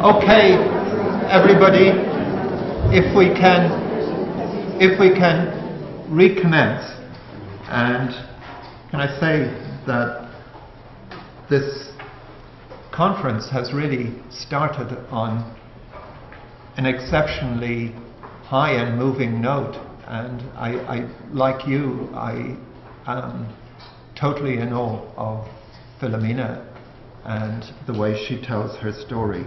Okay, everybody, if we can recommence, and can I say that this conference has really started on an exceptionally high and moving note, and I, like you, am totally in awe of Philomena and the way she tells her story.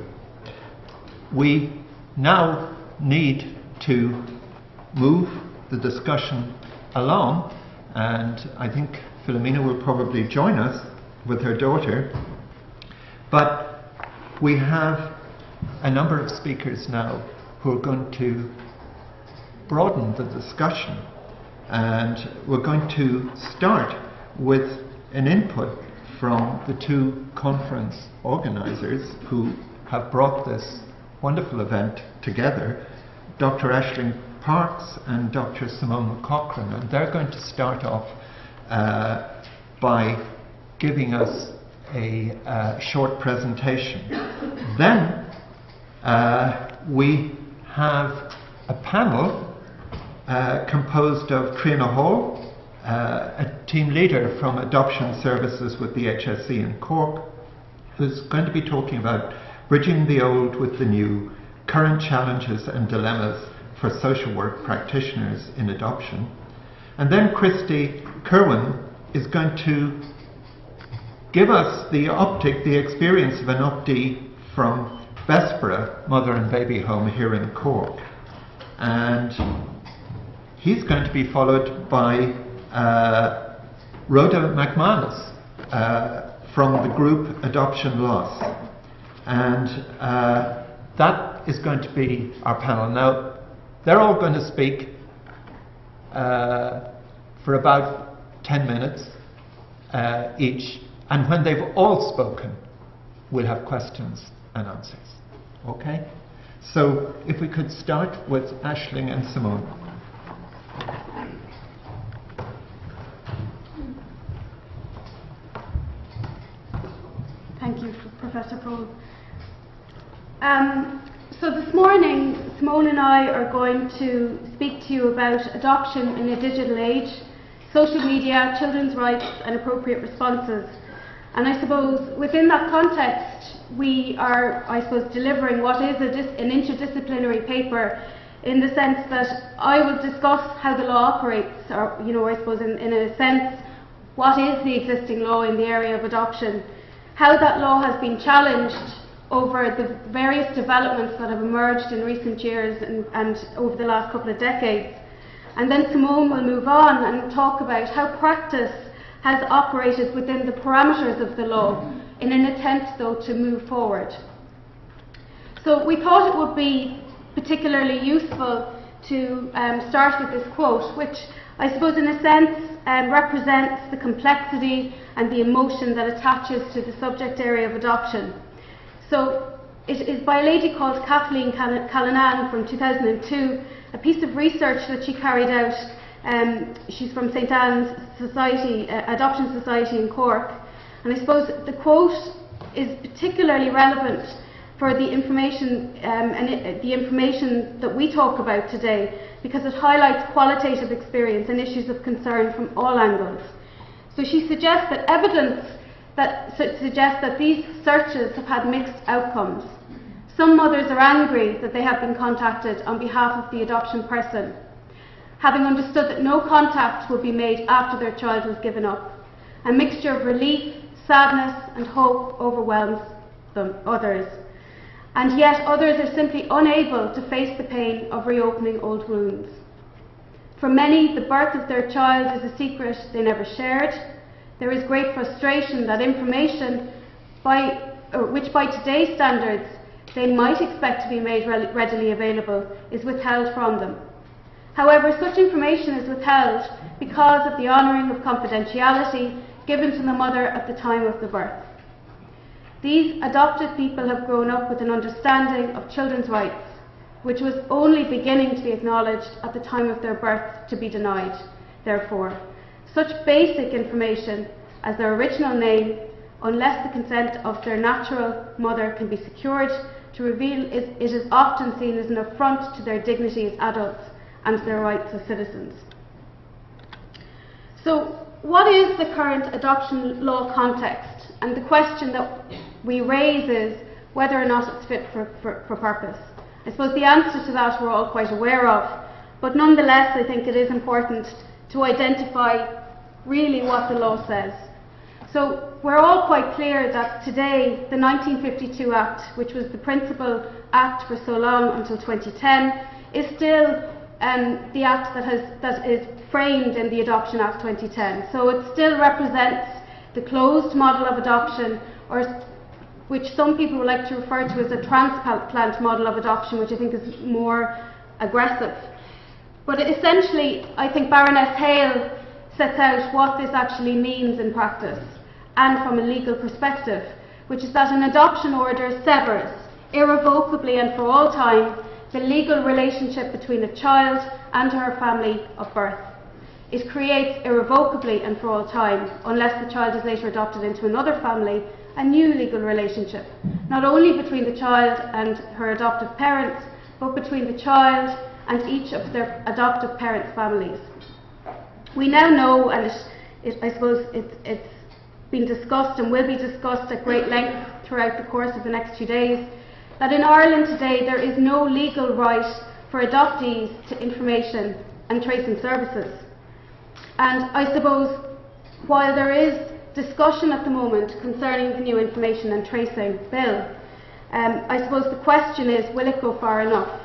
We now need to move the discussion along, and I think Philomena will probably join us with her daughter, but we have a number of speakers now who are going to broaden the discussion, and we're going to start with an input from the two conference organisers who have brought this wonderful event together, Dr. Aisling Parkes and Dr. Simone McCaughren, and they're going to start off by giving us a short presentation. Then we have a panel composed of Trina Hall, a team leader from Adoption Services with the HSE in Cork, who's going to be talking about bridging the old with the new, current challenges and dilemmas for social work practitioners in adoption. And then Christy Kirwan is going to give us the experience of an optee from Vespera, mother and baby home here in Cork. And he's going to be followed by Rhoda McManus from the group Adoption Loss. And that is going to be our panel. Now, they're all going to speak for about 10 minutes each, and when they've all spoken, we'll have questions and answers. Okay? So, if we could start with Aisling and Simone. Thank you, Professor Prohl. So this morning, Simone and I are going to speak to you about adoption in a digital age, social media, children's rights and appropriate responses. And I suppose within that context, we are, I suppose, delivering what is an interdisciplinary paper, in the sense that I will discuss how the law operates, or, you know, I suppose in a sense, what is the existing law in the area of adoption, how that law has been challenged over the various developments that have emerged in recent years and over the last couple of decades. And then Simone will move on and talk about how practice has operated within the parameters of the law in an attempt, though, to move forward. So we thought it would be particularly useful to start with this quote, which I suppose in a sense represents the complexity and the emotion that attaches to the subject area of adoption. So it is by a lady called Kathleen Callanan from 2002, a piece of research that she carried out. She's from St. Anne's Society, Adoption Society in Cork. And I suppose the quote is particularly relevant for the information, the information that we talk about today, because it highlights qualitative experience and issues of concern from all angles. So she suggests that evidence that suggests that these searches have had mixed outcomes. Some mothers are angry that they have been contacted on behalf of the adoption person, having understood that no contact would be made after their child was given up. A mixture of relief, sadness and hope overwhelms them, others. And yet others are simply unable to face the pain of reopening old wounds. For many, the birth of their child is a secret they never shared. There is great frustration that information, which by today's standards they might expect to be made readily available, is withheld from them. However, such information is withheld because of the honouring of confidentiality given to the mother at the time of the birth. These adopted people have grown up with an understanding of children's rights, which was only beginning to be acknowledged at the time of their birth to be denied, therefore. Such basic information as their original name unless the consent of their natural mother can be secured, to reveal it is often seen as an affront to their dignity as adults and their rights as citizens. So, what is the current adoption law context? And the question that we raise is whether or not it's fit for purpose. I suppose the answer to that we're all quite aware of, but nonetheless I think it is important to identify really what the law says. So we're all quite clear that today the 1952 Act, which was the principal act for so long until 2010, is still the act that is framed in the Adoption Act 2010. So it still represents the closed model of adoption, or which some people would like to refer to as a transplant model of adoption, which I think is more aggressive. But essentially, I think Baroness Hale sets out what this actually means in practice, and from a legal perspective, which is that an adoption order severs, irrevocably and for all time, the legal relationship between a child and her family of birth. It creates, irrevocably and for all time, unless the child is later adopted into another family, a new legal relationship, not only between the child and her adoptive parents, but between the child and each of their adoptive parents' families. We now know, and I suppose it's been discussed and will be discussed at great length throughout the course of the next few days, that in Ireland today there is no legal right for adoptees to information and tracing services. And I suppose while there is discussion at the moment concerning the new information and tracing bill, I suppose the question is, will it go far enough?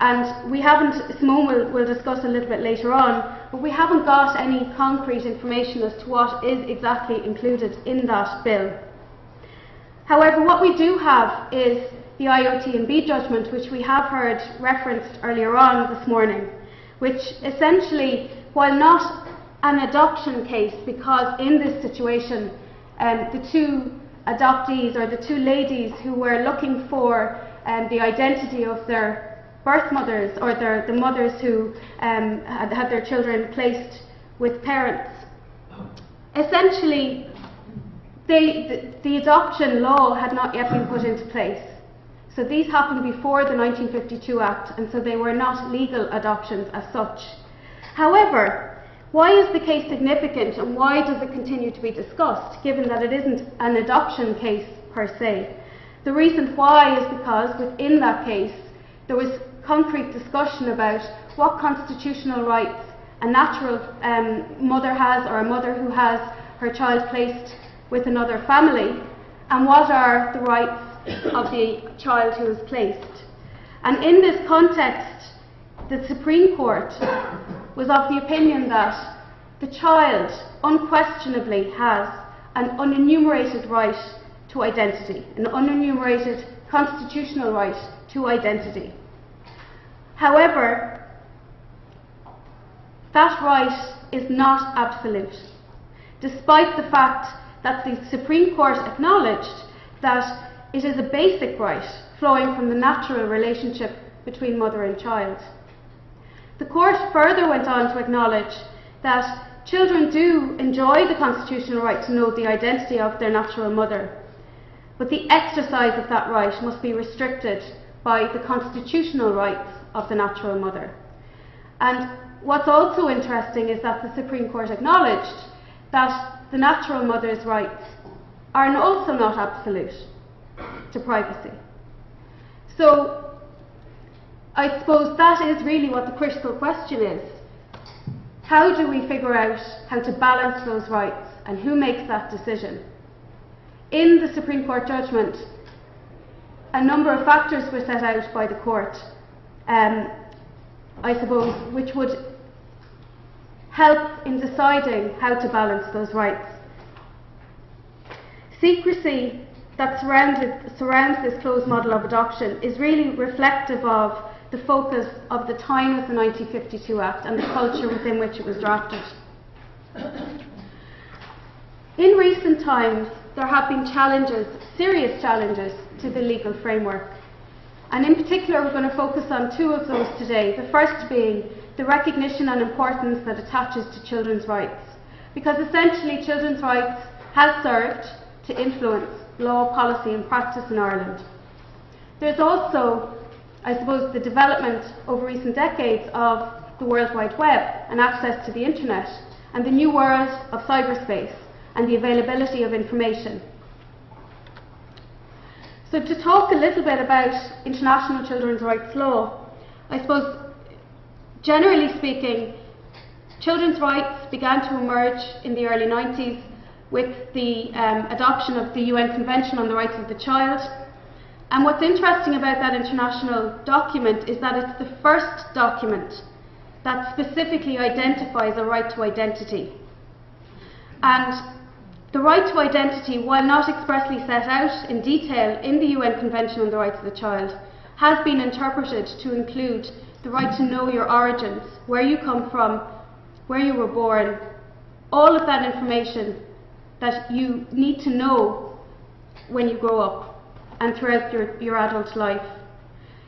And we haven't, Simone will discuss a little bit later on, but we haven't got any concrete information as to what is exactly included in that bill. However, what we do have is the IOT and B judgment, which we have heard referenced earlier on this morning, which essentially, while not an adoption case, because in this situation the two adoptees, or the two ladies who were looking for the identity of their birth mothers, or the mothers who had their children placed with parents, essentially the adoption law had not yet been put into place. So these happened before the 1952 Act, and so they were not legal adoptions as such. However, why is the case significant, and why does it continue to be discussed, given that it isn't an adoption case per se? The reason why is because within that case there was concrete discussion about what constitutional rights a natural mother has, or a mother who has her child placed with another family, and what are the rights of the child who is placed. And in this context, the Supreme Court was of the opinion that the child unquestionably has an unenumerated right to identity, an unenumerated constitutional right to identity. However, that right is not absolute, despite the fact that the Supreme Court acknowledged that it is a basic right flowing from the natural relationship between mother and child. The court further went on to acknowledge that children do enjoy the constitutional right to know the identity of their natural mother, but the exercise of that right must be restricted by the constitutional rights of the natural mother. And what's also interesting is that the Supreme Court acknowledged that the natural mother's rights are also not absolute to privacy. So, I suppose that is really what the critical question is. How do we figure out how to balance those rights, and who makes that decision? In the Supreme Court judgment, a number of factors were set out by the court, I suppose, which would help in deciding how to balance those rights. Secrecy that surrounds this closed model of adoption is really reflective of the focus of the time of the 1952 Act and the culture within which it was drafted. In recent times, there have been challenges, serious challenges, to the legal framework. And in particular, we're going to focus on two of those today. The first being the recognition and importance that attaches to children's rights. Because essentially, children's rights has served to influence law, policy and practice in Ireland. There's also, I suppose, the development over recent decades of the World Wide Web and access to the internet, and the new world of cyberspace and the availability of information. So to talk a little bit about international children's rights law, I suppose generally speaking, children's rights began to emerge in the early 90s with the adoption of the UN Convention on the Rights of the Child. And what's interesting about that international document is that it's the first document that specifically identifies a right to identity. And the right to identity, while not expressly set out in detail in the UN Convention on the Rights of the Child, has been interpreted to include the right to know your origins, where you come from, where you were born, all of that information that you need to know when you grow up and throughout your adult life.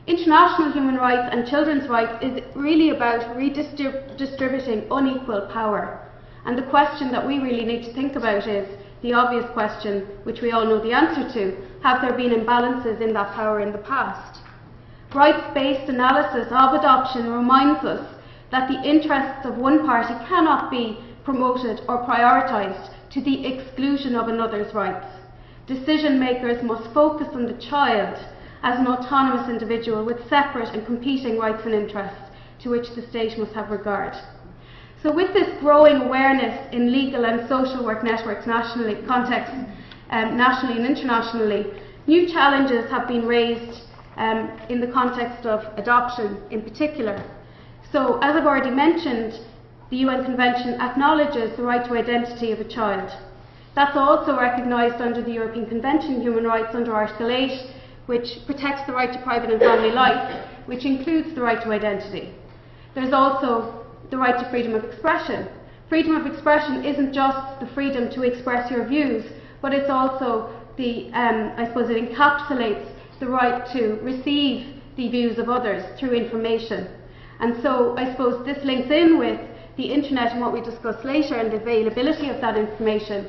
International human rights and children's rights is really about redistributing unequal power. And the question that we really need to think about is the obvious question, which we all know the answer to: have there been imbalances in that power in the past? Rights-based analysis of adoption reminds us that the interests of one party cannot be promoted or prioritised to the exclusion of another's rights. Decision makers must focus on the child as an autonomous individual with separate and competing rights and interests to which the state must have regard. So with this growing awareness in legal and social work networks nationally, contexts nationally and internationally, new challenges have been raised in the context of adoption in particular. So as I've already mentioned, the UN Convention acknowledges the right to identity of a child. That's also recognised under the European Convention on Human Rights under Article 8, which protects the right to private and family life, which includes the right to identity. There's also the right to freedom of expression. Freedom of expression isn't just the freedom to express your views, but it's also the, I suppose it encapsulates the right to receive the views of others through information. And so I suppose this links in with the internet and what we discuss later and the availability of that information.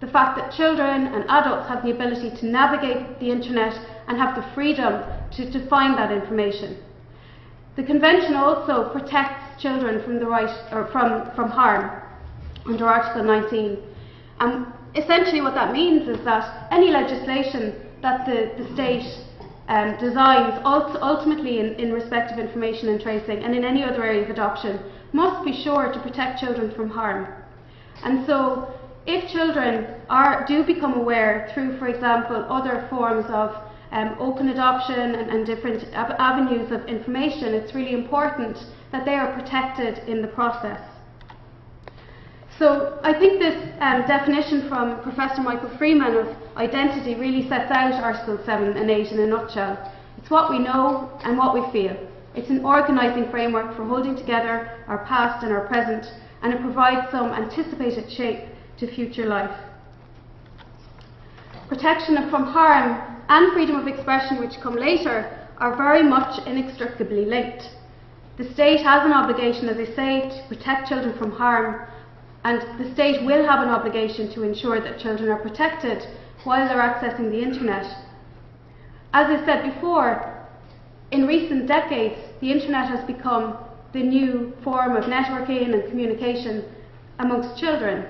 The fact that children and adults have the ability to navigate the internet and have the freedom to define that information. The Convention also protects children from the right or from harm under Article 19. And essentially what that means is that any legislation that the state designs ultimately in respect of information and tracing and in any other area of adoption must be sure to protect children from harm. And so if children do become aware through, for example, other forms of open adoption and different avenues of information, it's really important that they are protected in the process. So I think this definition from Professor Michael Freeman of identity really sets out Articles 7 and 8 in a nutshell. It's what we know and what we feel. It's an organising framework for holding together our past and our present, and it provides some anticipated shape to future life. Protection from harm and freedom of expression, which come later, are very much inextricably linked. The state has an obligation, as I say, to protect children from harm, and the state will have an obligation to ensure that children are protected while they're accessing the internet. As I said before, in recent decades, the internet has become the new form of networking and communication amongst children.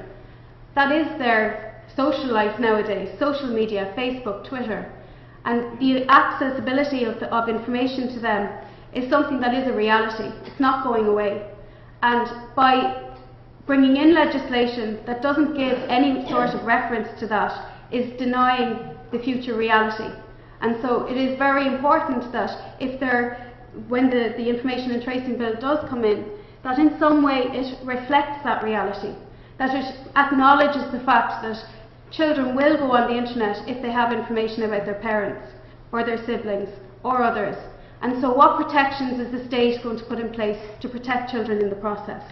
That is their social life nowadays, social media, Facebook, Twitter. And the accessibility of information to them is something that is a reality. It's not going away. And by bringing in legislation that doesn't give any sort of reference to that is denying the future reality. And so it is very important that if when the information and tracing bill does come in, that in some way it reflects that reality, that it acknowledges the fact that children will go on the internet if they have information about their parents or their siblings or others. And so what protections is the state going to put in place to protect children in the process?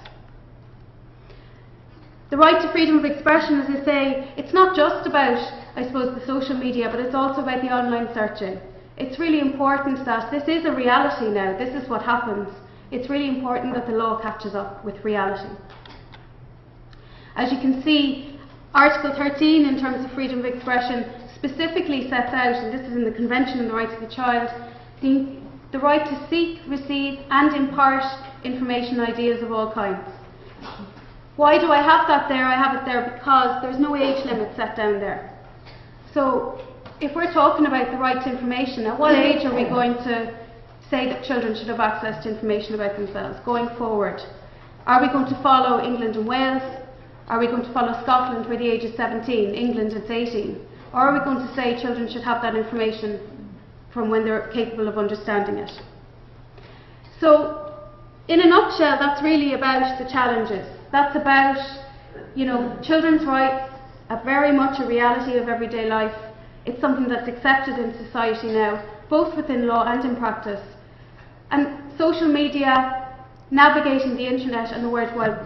The right to freedom of expression, as I say, it's not just about, I suppose, the social media, but it's also about the online searching. It's really important that this is a reality now. This is what happens. It's really important that the law catches up with reality. As you can see, Article 13, in terms of freedom of expression, specifically sets out, and this is in the Convention on the Rights of the Child, the right to seek, receive and impart information and ideas of all kinds. Why do I have that there? I have it there because there's no age limit set down there. So if we're talking about the right to information, at what age are we going to say that children should have access to information about themselves going forward? Are we going to follow England and Wales? Are we going to follow Scotland where the age is 17, England it's 18? Or are we going to say children should have that information from when they're capable of understanding it? So in a nutshell, that's really about the challenges. That's about, you know, children's rights are very much a reality of everyday life. It's something that's accepted in society now, both within law and in practice. And social media, navigating the internet and the World Wide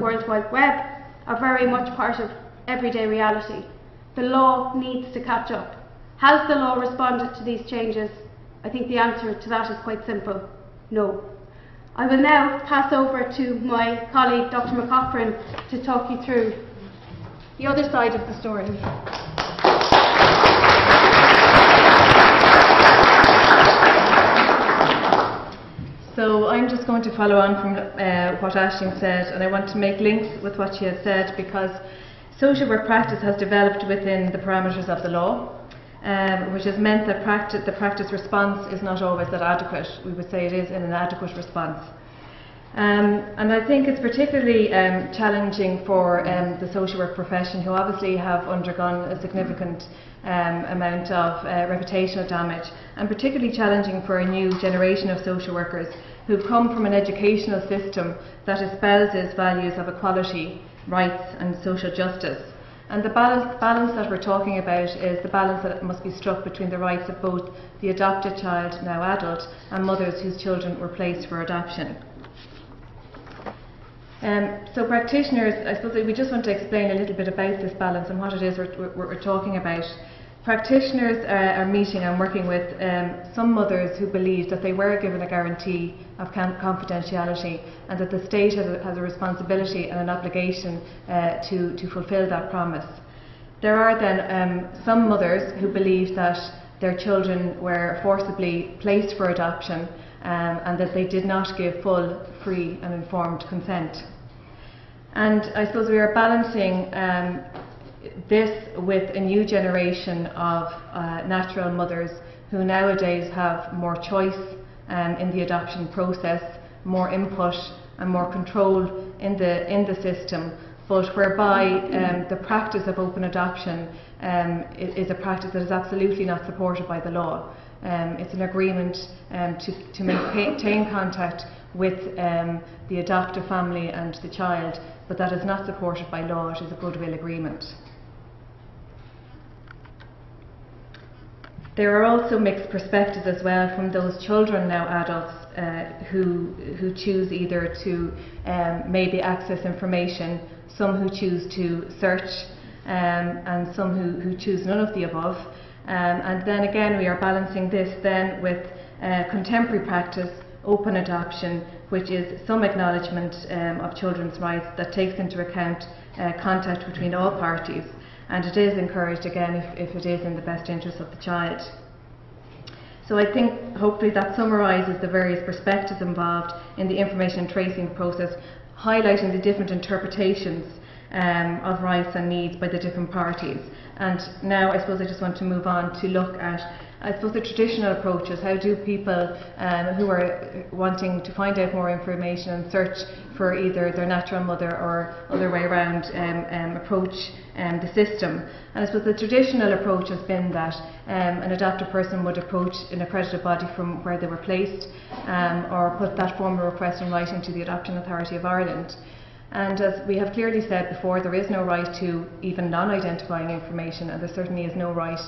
Web are very much part of everyday reality. The law needs to catch up. Has the law responded to these changes? I think the answer to that is quite simple. No. I will now pass over to my colleague, Dr. McCaughren, to talk you through the other side of the story. So I'm just going to follow on from what Aisling said, and I want to make links with what she has said, because social work practice has developed within the parameters of the law, which has meant that the practice response is not always that adequate. We would say it is an inadequate response. And I think it's particularly challenging for the social work profession, who obviously have undergone a significant amount of reputational damage, and particularly challenging for a new generation of social workers who've come from an educational system that espouses values of equality, rights and social justice. And the balance that we're talking about is the balance that must be struck between the rights of both the adopted child, now adult, and mothers whose children were placed for adoption. So practitioners, I suppose that we just want to explain a little bit about this balance and what it is we're talking about. Practitioners are meeting and working with some mothers who believe that they were given a guarantee of confidentiality, and that the state has a responsibility and an obligation to fulfil that promise. There are then some mothers who believe that their children were forcibly placed for adoption and that they did not give full, free and informed consent. And I suppose we are balancing this with a new generation of natural mothers who nowadays have more choice in the adoption process, more input and more control in the system, but whereby the practice of open adoption is a practice that is absolutely not supported by the law. It's an agreement to maintain contact with the adoptive family and the child, but that is not supported by law. It is a goodwill agreement. There are also mixed perspectives as well from those children, now adults, who choose either to maybe access information, some who choose to search, and some who choose none of the above. And then again we are balancing this then with contemporary practice, open adoption, which is some acknowledgement of children's rights that takes into account contact between all parties, and it is encouraged again if it is in the best interest of the child. So I think hopefully that summarises the various perspectives involved in the information tracing process, highlighting the different interpretations of rights and needs by the different parties. And now I suppose I just want to move on to look at, I suppose, the traditional approaches. How do people who are wanting to find out more information and search for either their natural mother or other way around approach the system? And I suppose the traditional approach has been that an adopted person would approach an accredited body from where they were placed, or put that formal request in writing to the Adoption Authority of Ireland. And as we have clearly said before, there is no right to even non-identifying information, and there certainly is no right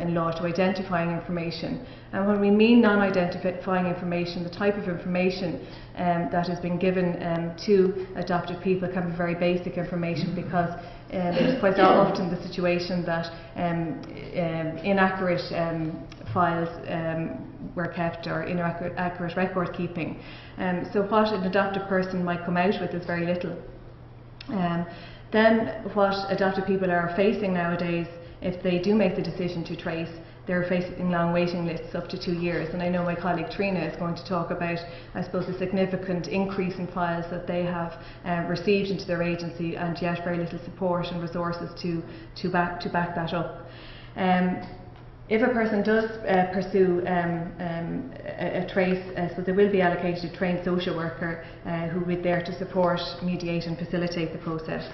in law to identifying information. And when we mean non-identifying information, the type of information that has been given to adopted people can be very basic information, because it's quite often the situation that inaccurate files were kept, or inaccurate record keeping. So what an adopted person might come out with is very little. Then what adopted people are facing nowadays, if they do make the decision to trace, they're facing long waiting lists up to 2 years. And I know my colleague Trina is going to talk about, I suppose, the significant increase in files that they have received into their agency, and yet very little support and resources to back that up. If a person does pursue a trace, so they will be allocated a trained social worker who will be there to support, mediate and facilitate the process.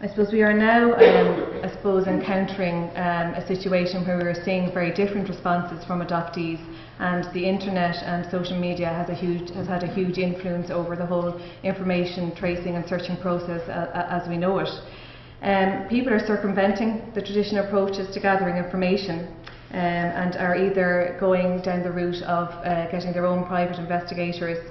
I suppose we are now, encountering a situation where we are seeing very different responses from adoptees, and the internet and social media has had a huge influence over the whole information tracing and searching process as we know it. People are circumventing the traditional approaches to gathering information, and are either going down the route of getting their own private investigators.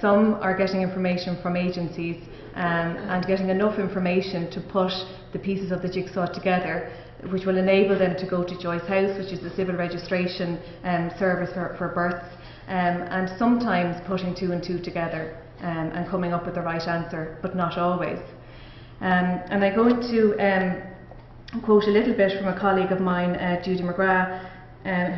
Some are getting information from agencies and getting enough information to put the pieces of the jigsaw together, which will enable them to go to Joyce House, which is the civil registration service for births, and sometimes putting two and two together and coming up with the right answer, but not always. And I'm going to quote a little bit from a colleague of mine, Judy McGrath,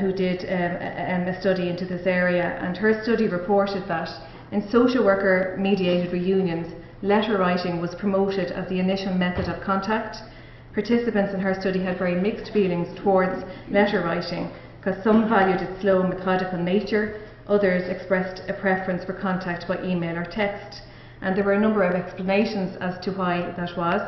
who did a study into this area, and her study reported that in social worker mediated reunions, letter writing was promoted as the initial method of contact. Participants in her study had very mixed feelings towards letter writing, because some valued its slow, methodical nature, others expressed a preference for contact by email or text, and there were a number of explanations as to why that was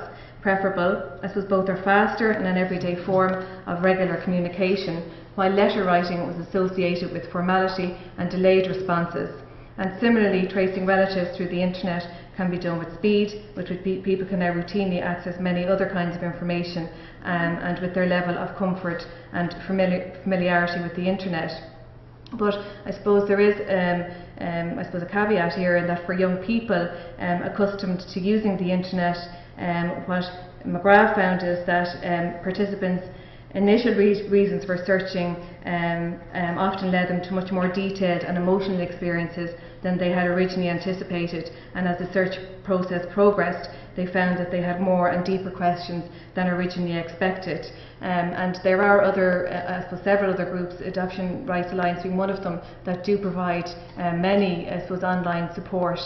preferable. This was both a faster and an everyday form of regular communication, while letter writing was associated with formality and delayed responses. And similarly, tracing relatives through the internet can be done with speed, which people can now routinely access many other kinds of information, and with their level of comfort and familiarity with the internet. But I suppose there is a caveat here, in that for young people accustomed to using the internet, what McGrath found is that participants' initial reasons for searching often led them to much more detailed and emotional experiences than they had originally anticipated, and as the search process progressed, they found that they had more and deeper questions than originally expected. And there are other, several other groups, Adoption Rights Alliance being one of them, that do provide many, online support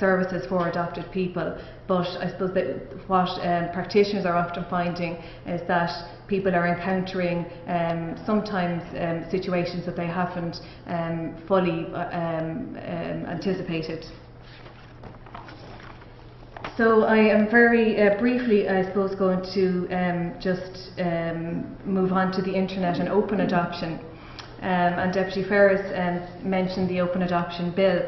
services for adopted people. But I suppose that what practitioners are often finding is that people are encountering sometimes situations that they haven't fully anticipated. So I am very briefly, going to move on to the internet and open adoption. And Deputy Ferris mentioned the Open Adoption Bill.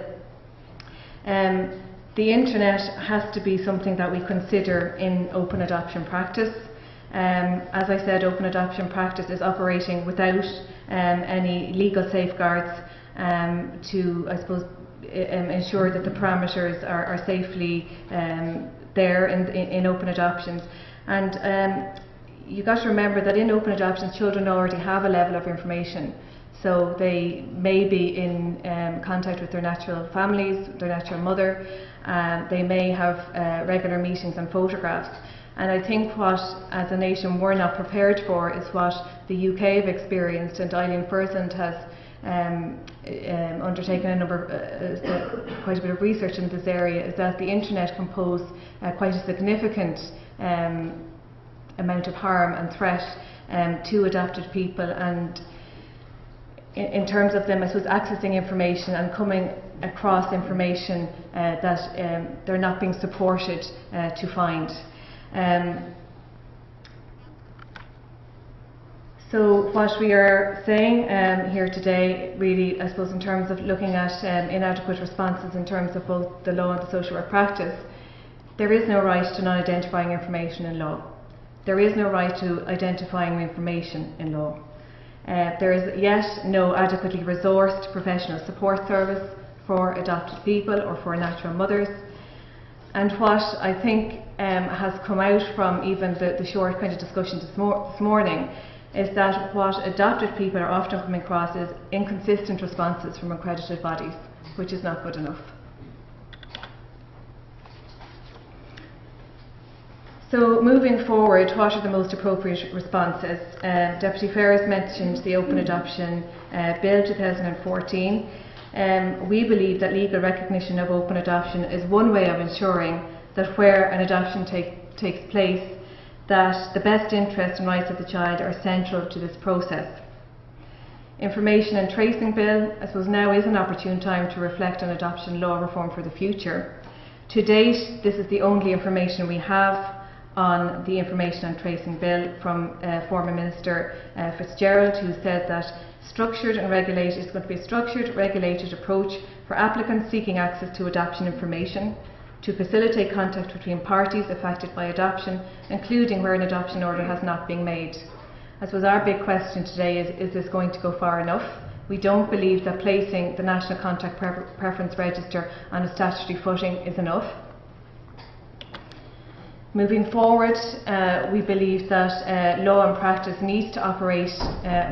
The internet has to be something that we consider in open adoption practice. As I said, open adoption practice is operating without any legal safeguards to, ensure that the parameters are safely there in open adoptions. And you've got to remember that in open adoptions, children already have a level of information. So they may be in contact with their natural families, their natural mother. They may have regular meetings and photographs. And I think what, as a nation, we're not prepared for is what the UK have experienced, and Eileen Fursand has undertaken quite a bit of research in this area, is that the internet can pose quite a significant amount of harm and threat to adopted people, and in terms of them, accessing information and coming across information that they're not being supported to find. So what we are saying here today, really, in terms of looking at inadequate responses in terms of both the law and the social work practice, there is no right to non-identifying information in law. There is no right to identifying information in law. There is yet no adequately resourced professional support service for adopted people or for natural mothers. And what I think has come out from even the short kind of discussion this morning is that what adopted people are often coming across is inconsistent responses from accredited bodies, which is not good enough. So moving forward, what are the most appropriate responses? Deputy Ferris mentioned the Open Adoption Bill 2014. We believe that legal recognition of open adoption is one way of ensuring that where an adoption takes place, that the best interests and rights of the child are central to this process. Information and Tracing Bill, I suppose now is an opportune time to reflect on adoption law reform for the future. To date, this is the only information we have on the Information and Tracing Bill from former Minister Fitzgerald, who said that it's going to be a structured, regulated approach for applicants seeking access to adoption information, to facilitate contact between parties affected by adoption, including where an adoption order has not been made. I suppose our big question today is this going to go far enough? We don't believe that placing the National Contact Preference Register on a statutory footing is enough. Moving forward, we believe that law and practice needs to operate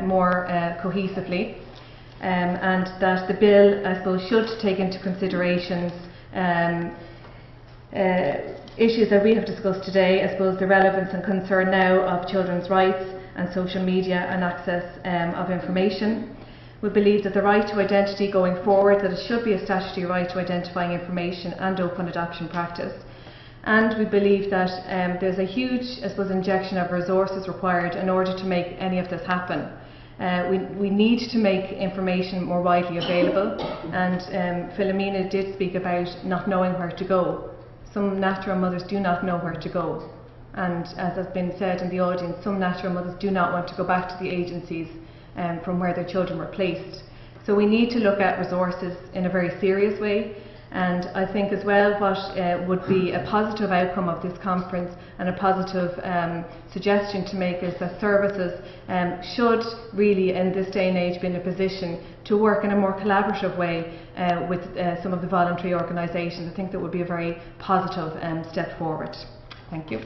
more cohesively, and that the bill, I suppose, should take into consideration issues that we have discussed today. I suppose the relevance and concern now of children's rights and social media and access of information. We believe that the right to identity going forward, that it should be a statutory right to identifying information and open adoption practice. And we believe that there's a huge, I suppose, injection of resources required in order to make any of this happen. We need to make information more widely available, and Philomena did speak about not knowing where to go. Some natural mothers do not know where to go, and as has been said in the audience, some natural mothers do not want to go back to the agencies from where their children were placed. So we need to look at resources in a very serious way. And I think as well what would be a positive outcome of this conference and a positive suggestion to make is that services should really in this day and age be in a position to work in a more collaborative way with some of the voluntary organisations. I think that would be a very positive step forward. Thank you.